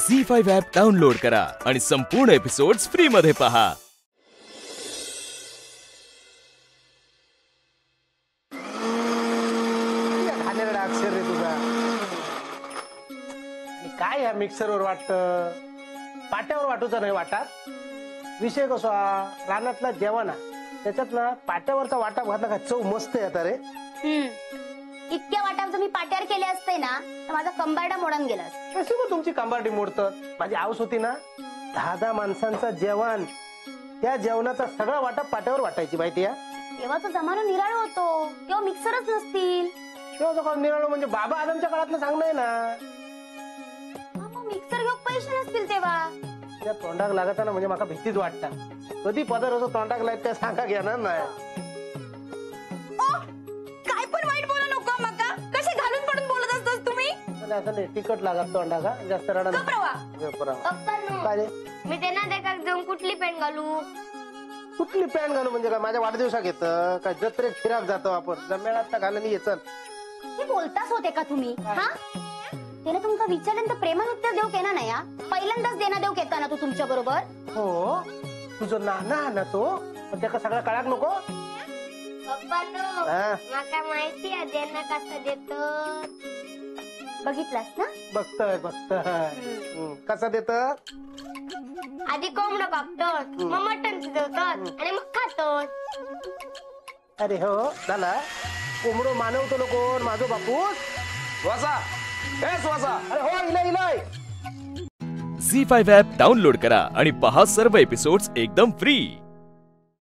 Zee5 app download करा आणि संपूर्ण एपिसोड्स फ्री मध्ये पहा। काय या मिक्सरवर वाटतं, पाट्यावर वाटूचं नाही वाटत। विषय कसा, रानातला जेवणा त्याच्यातला पाट्यावरचा वाटा घातला का चव मस्त आहे आता रे। इतक्या वाटांचं मी पाट्यावर केले असते ना तर माझा कंबारडा मोडून गेला असता। कशी गो तुमची कंबारडी मोडतं? माझी आऊस होती ना, 10 माणसांचा जेवण, त्या जेवणाचा सगळा वाटा पाट्यावर वाटायची माहिती आहे। तेव्हाचा जमाना निराळा होतो, तेव्हा मिक्सरच नसतील। तेव्हा जो निराळा म्हणजे बाबा आदमच्या काळातलं सांगणं ना, मिक्सर घेऊन पैसे नसतील तेव्हा। त्या तोंडाक लागताना म्हणजे मला भीतीच वाटता, कधी पदर असो तोंडाक लागत त्या सांगा घेणार नाही। ओ काय पण वाईट बोलू नको मका, कसे घालून पडून बोलत असतोस तुम्ही। पण असं नाही, तिकट लागत तोंडाका, जास्त रडा नको। अप्पा मी त्यांना देखा जाऊन कुठली पॅन घालू, कुठली पॅन घालू म्हणजे काय? माझ्या वाढदिवसा घेत काय जत्रेत फिराक जातो आपण, जमेळात घालून ये चल। हे बोलतास होते का तुम्ही? हां तेला तुमका विचारल्यानंतर प्रेमान उत्तर देऊ केना ना? या पहिल्यांदाच देना देऊ केता ना तू तुमच्या बरोबर। हो तुझो नाना ना तो, पण त्याका सगळा कळाक नको। पप्पा तो माका माहिती आहे देना कसं देतो। बघितलास ना? बघतोय बघतोय कसं देतात। आधी कोंबडा कापतो, मग मटण शिजवतात आणि मग खातात। अरे हो झाला, कोंबडो मानवतो लोको माझो बापूस वासा। Zee5 ॲप डाउनलोड करा आणि पहा सर्व एपिसोड्स एकदम फ्री।